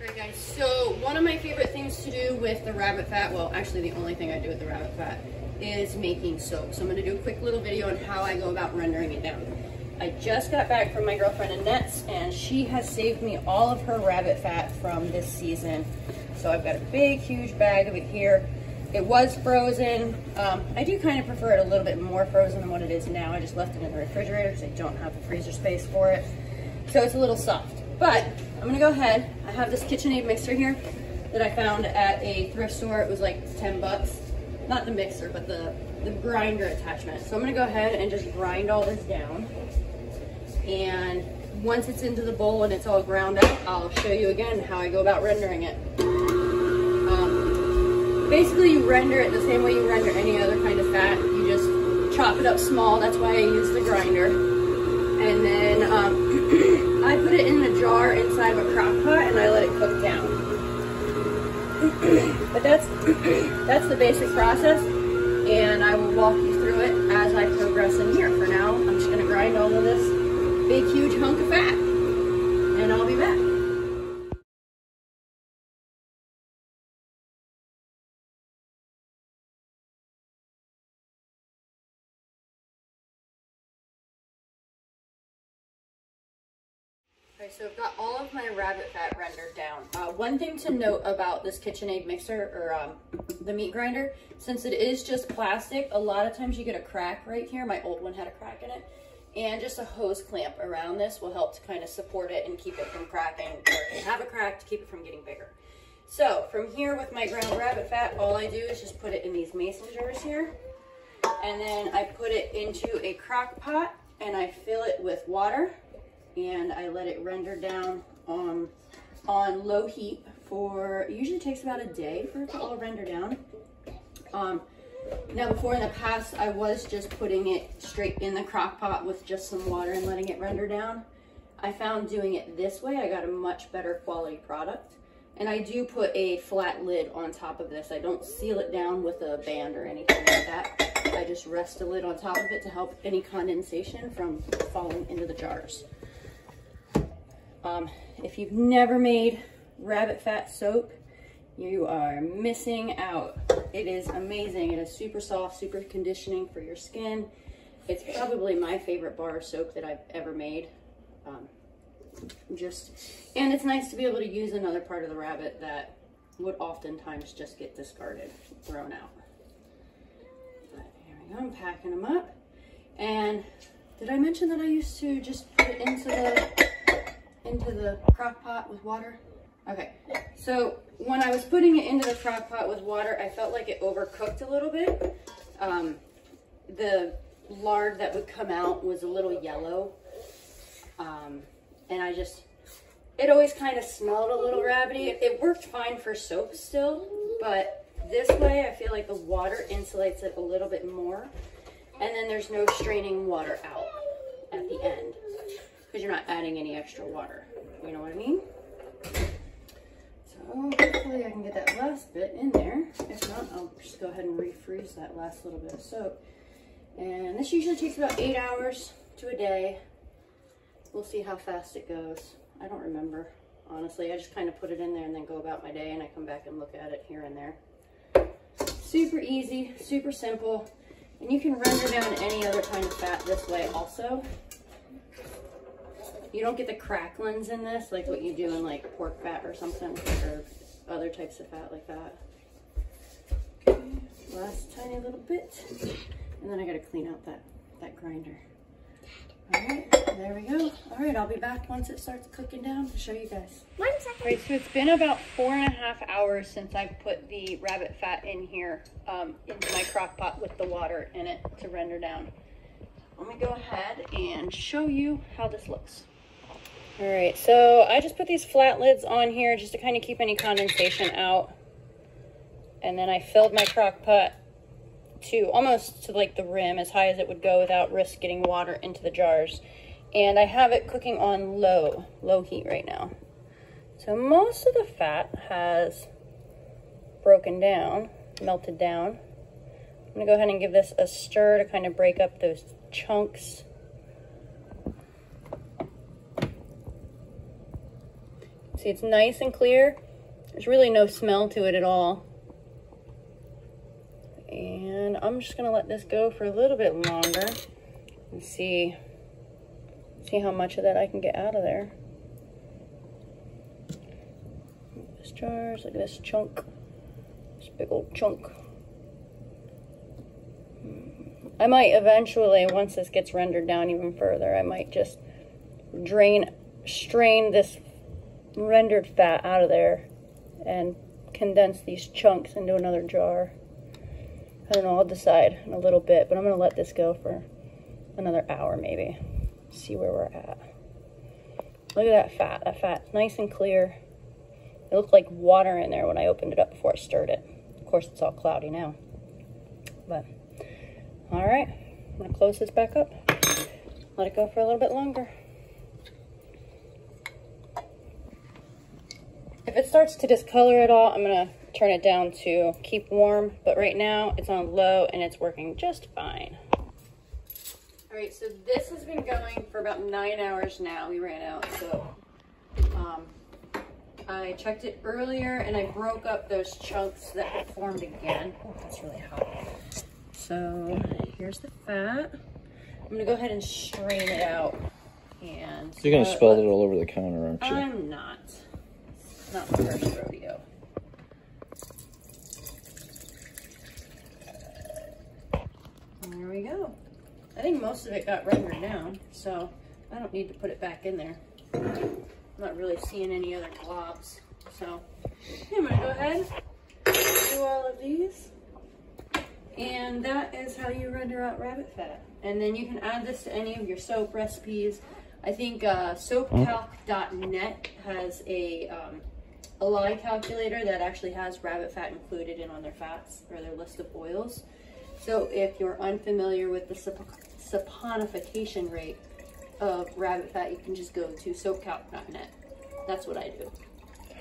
All right guys, so one of my favorite things to do with the rabbit fat, well actually the only thing I do with the rabbit fat, is making soap. So I'm going to do a quick little video on how I go about rendering it down. I just got back from my girlfriend Annette's and she has saved me all of her rabbit fat from this season. So I've got a big huge bag of it here. It was frozen. I do kind of prefer it a little bit more frozen than what it is now. I just left it in the refrigerator because I don't have the freezer space for it. So it's a little soft, but I'm gonna go ahead. I have this KitchenAid mixer here that I found at a thrift store. It was like 10 bucks. Not the mixer, but the grinder attachment. So I'm gonna go ahead and just grind all this down. And once it's into the bowl and it's all ground up, I'll show you again how I go about rendering it. Basically you render it the same way you render any other kind of fat. You just chop it up small. That's why I use the grinder. And then I put it in a jar inside of a crock pot and I let it cook down. But that's the basic process, and I will walk you through it as I progress in here. For now, I'm just gonna grind all of this big huge hunk of fat, and I'll be back. Okay, so I've got all of my rabbit fat rendered down. One thing to note about this KitchenAid mixer, or the meat grinder, since it is just plastic, a lot of times you get a crack right here. My old one had a crack in it. And just a hose clamp around this will help to kind of support it and keep it from cracking, or have a crack to keep it from getting bigger. So from here with my ground rabbit fat, all I do is just put it in these mason jars here. And then I put it into a crock pot and I fill it with water and I let it render down on low heat for, it usually takes about a day for it to all render down. Now before in the past, I was just putting it straight in the crock pot with just some water and letting it render down. I found doing it this way, I got a much better quality product. And I do put a flat lid on top of this. I don't seal it down with a band or anything like that. I just rest a lid on top of it to help any condensation from falling into the jars. If you've never made rabbit fat soap, you are missing out. It is amazing. It is super soft, super conditioning for your skin. It's probably my favorite bar of soap that I've ever made. And it's nice to be able to use another part of the rabbit that would oftentimes just get discarded, thrown out. But here we go, I'm packing them up. And did I mention that I used to just put it into the crock pot with water? Okay, so when I was putting it into the crock pot with water, I felt like it overcooked a little bit. The lard that would come out was a little yellow. And it always kind of smelled a little rabbity. It worked fine for soap still, but this way I feel like the water insulates it a little bit more. And then there's no straining water out at the end because you're not adding any extra water. You know what I mean? Oh, hopefully I can get that last bit in there. If not, I'll just go ahead and refreeze that last little bit of soap. And this usually takes about 8 hours to a day. We'll see how fast it goes. I don't remember, honestly. I just kind of put it in there and then go about my day, and I come back and look at it here and there. Super easy, super simple. And you can render down any other kind of fat this way also. You don't get the cracklins in this, like what you do in like pork fat or something, or other types of fat like that. Okay, last tiny little bit. And then I gotta clean out that grinder. All right, there we go. All right, I'll be back once it starts cooking down to show you guys. 1 second. All right, so it's been about 4.5 hours since I've put the rabbit fat in here, into my crock pot with the water in it to render down. Let me go ahead and show you how this looks. All right, so I just put these flat lids on here just to kind of keep any condensation out. And then I filled my crock pot to almost to like the rim, as high as it would go without risk getting water into the jars. And I have it cooking on low heat right now. So most of the fat has broken down, melted down. I'm gonna go ahead and give this a stir to kind of break up those chunks. See, it's nice and clear. There's really no smell to it at all. And I'm just gonna let this go for a little bit longer and see how much of that I can get out of there. This jar, look at this chunk, this big old chunk. I might eventually, once this gets rendered down even further, I might just strain this rendered fat out of there and condense these chunks into another jar. I don't know, I'll decide in a little bit, but I'm gonna let this go for another hour maybe. See where we're at. Look at that fat's nice and clear. It looked like water in there when I opened it up before I stirred it. Of course, it's all cloudy now. But, all right, I'm gonna close this back up. Let it go for a little bit longer. If it starts to discolor at all, I'm gonna turn it down to keep warm, but right now it's on low and it's working just fine. All right, so this has been going for about 9 hours now. We ran out, so I checked it earlier and I broke up those chunks that formed again. Oh, that's really hot. So here's the fat. I'm gonna go ahead and strain it out. And you're gonna spill it all over the counter, aren't you? I'm not. It's not my first rodeo. There we go. I think most of it got rendered down, so I don't need to put it back in there. I'm not really seeing any other globs. So yeah, I'm gonna go ahead and do all of these. And that is how you render out rabbit fat. And then you can add this to any of your soap recipes. I think soapcalc.net has a lye calculator that actually has rabbit fat included in on their fats or their list of oils. So if you're unfamiliar with the saponification rate of rabbit fat, you can just go to soapcalc.net. That's what I do.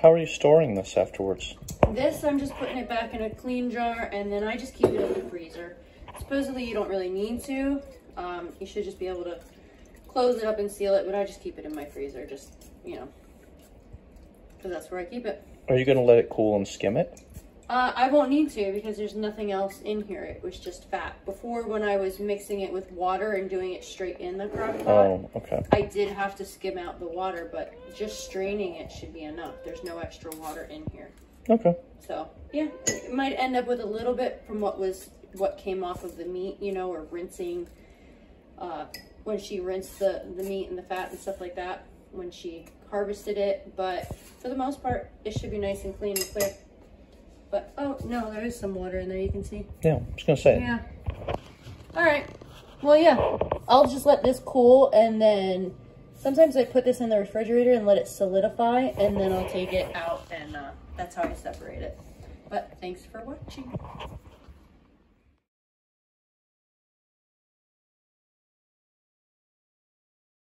How are you storing this afterwards? This, I'm just putting it back in a clean jar, and then I just keep it in the freezer. Supposedly you don't really need to. You should just be able to close it up and seal it, but I just keep it in my freezer, just, you know, because that's where I keep it. Are you going to let it cool and skim it? I won't need to because there's nothing else in here. It was just fat. Before, when I was mixing it with water and doing it straight in the crock pot, I did have to skim out the water, but just straining it should be enough. There's no extra water in here. Okay. So, yeah, it might end up with a little bit from what came off of the meat, you know, or rinsing, when she rinsed the meat and the fat and stuff like that when she harvested it. But for the most part, it should be nice and clean and clear. But, oh, no, there is some water in there, you can see. Yeah, I was going to say it. Yeah. All right. Well, yeah, I'll just let this cool, and then sometimes I put this in the refrigerator and let it solidify, and then I'll take it out, and that's how I separate it. But thanks for watching.